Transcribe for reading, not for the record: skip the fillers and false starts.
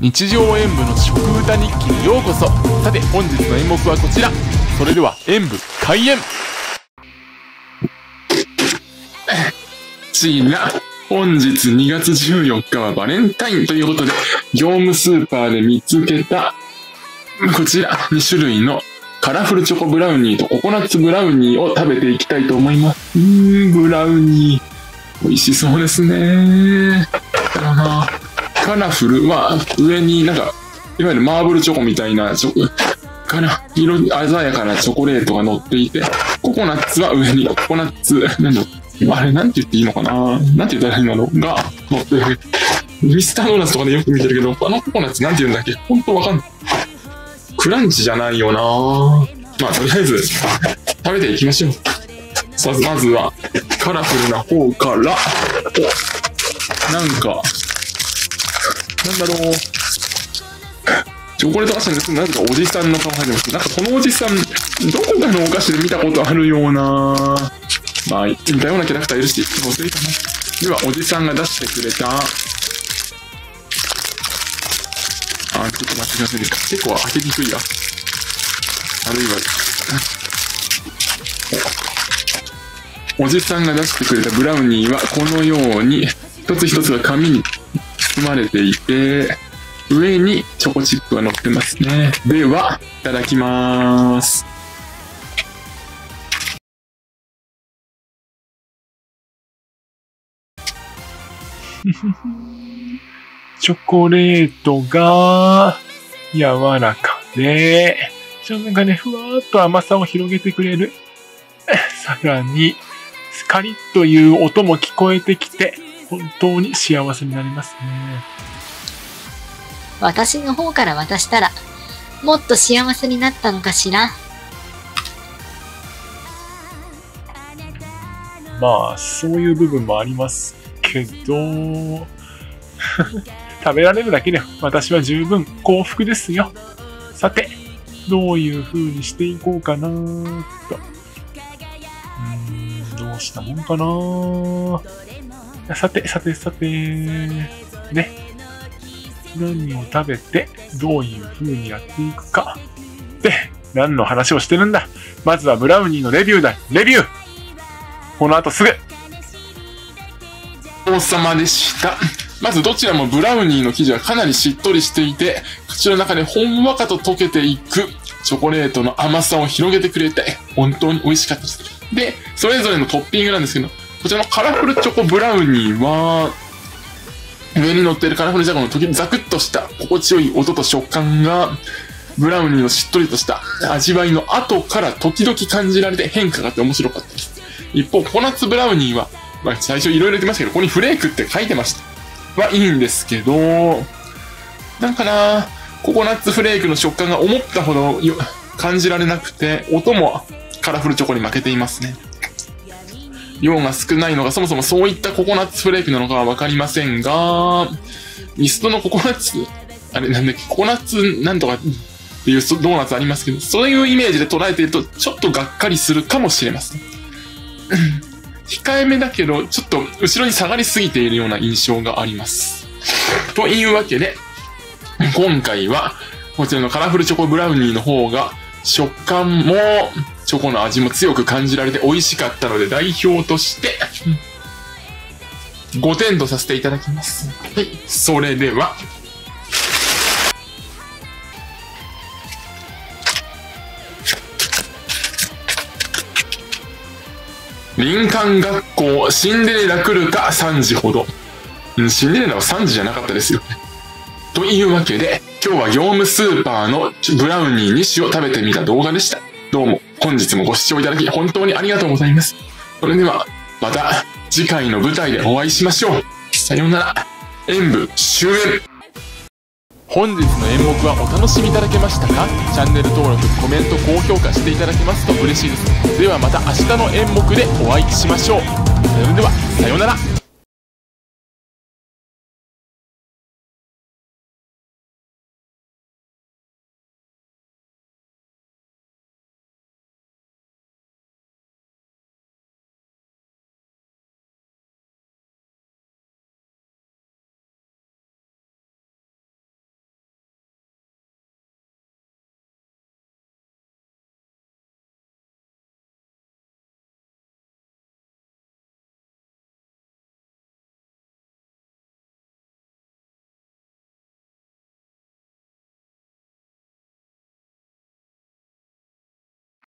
日常演舞の食歌日記にようこそ。さて本日の演目はこちら。それでは演舞開演。ちら、本日2月14日はバレンタインということで、業務スーパーで見つけたこちら2種類のカラフルチョコブラウニーとココナッツブラウニーを食べていきたいと思います。ブラウニー美味しそうですね。カラフルは上になんかいわゆるマーブルチョコみたいな色鮮やかなチョコレートが乗っていて、ココナッツは上にココナッツあれなんて言っていいのかな、なんて言ったらいいんだろうが乗ってる。ミスタードーナツとかでよく見てるけど、あのココナッツなんて言うんだっけ、ほんとわかんない。クランチじゃないよな。まあとりあえず食べていきましょう。さあまずはカラフルな方から。なんだろう、チョコレート菓子になぜかおじさんの顔入ってます。なんかこのおじさんどこかのお菓子で見たことあるような、まあ似たようなキャラクターいるし忘れたな。ではおじさんが出してくれた、ちょっと待ってください。結構開けにくいや。あるいはおじさんが出してくれたブラウニーはこのように一つ一つが紙に包まれていて、上にチョコチップが乗ってますね。ではいただきます。チョコレートが柔らかで、自分がねふわーっと甘さを広げてくれる。さらにカリッという音も聞こえてきて、本当に幸せになりますね。私の方から渡したらもっと幸せになったのかしら。まあそういう部分もありますけど食べられるだけで私は十分幸福ですよ。さてどういう風にしていこうかなーっと。どうしたもんかなー。さてね、何を食べてどういう風にやっていくかって何の話をしてるんだ。まずはブラウニーのレビューだ。レビューこの後すぐ。お疲れ様でした。まずどちらもブラウニーの生地はかなりしっとりしていて、口の中でほんわかと溶けていくチョコレートの甘さを広げてくれて本当に美味しかったです。でそれぞれのトッピングなんですけど、こちらのカラフルチョコブラウニーは上に乗っているカラフルチョコの時ザクッとした心地よい音と食感がブラウニーのしっとりとした味わいの後から時々感じられて変化があって面白かったです。一方ココナッツブラウニーは、まあ、最初いろいろ言ってましたけど、ここにフレークって書いてましたはいいんですけど、なんかなココナッツフレークの食感が思ったほど感じられなくて、音もカラフルチョコに負けていますね。量が少ないのがそもそもそういったココナッツフレークなのかは分かりませんが、ミスドのココナッツあれなんだっけ、ココナッツなんとかっていうドーナツありますけど、そういうイメージで捉えているとちょっとがっかりするかもしれません。控えめだけど、ちょっと後ろに下がりすぎているような印象があります。というわけで、今回は、こちらのカラフルチョコブラウニーの方が、食感も、チョコの味も強く感じられて美味しかったので、代表として、5点とさせていただきます。はい。それでは、林間学校シンデレラ来るか3時ほど。シンデレラは3時じゃなかったですよね。というわけで今日は業務スーパーのブラウニー2種を食べてみた動画でした。どうも本日もご視聴いただき本当にありがとうございます。それではまた次回の舞台でお会いしましょう。さようなら。演舞終演。本日の演目はお楽しみいただけましたか？チャンネル登録、コメント、高評価していただけますと嬉しいです。ではまた明日の演目でお会いしましょう。それではさようなら。